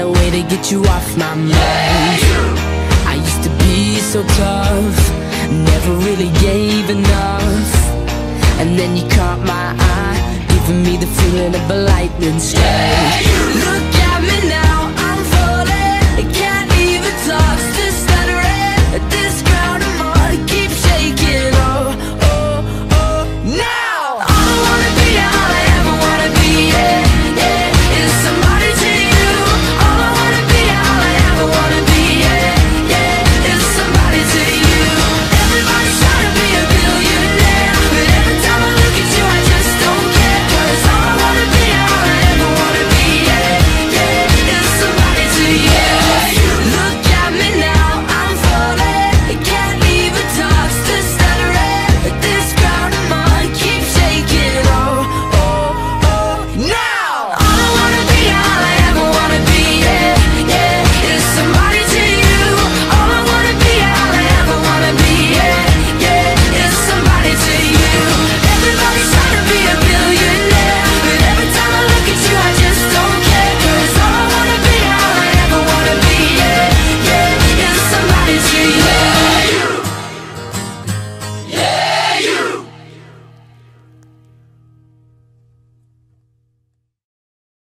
a way to get you off my mind. I used to be so tough, never really gave enough. And then you caught my eye, giving me the feeling of a lightning strike.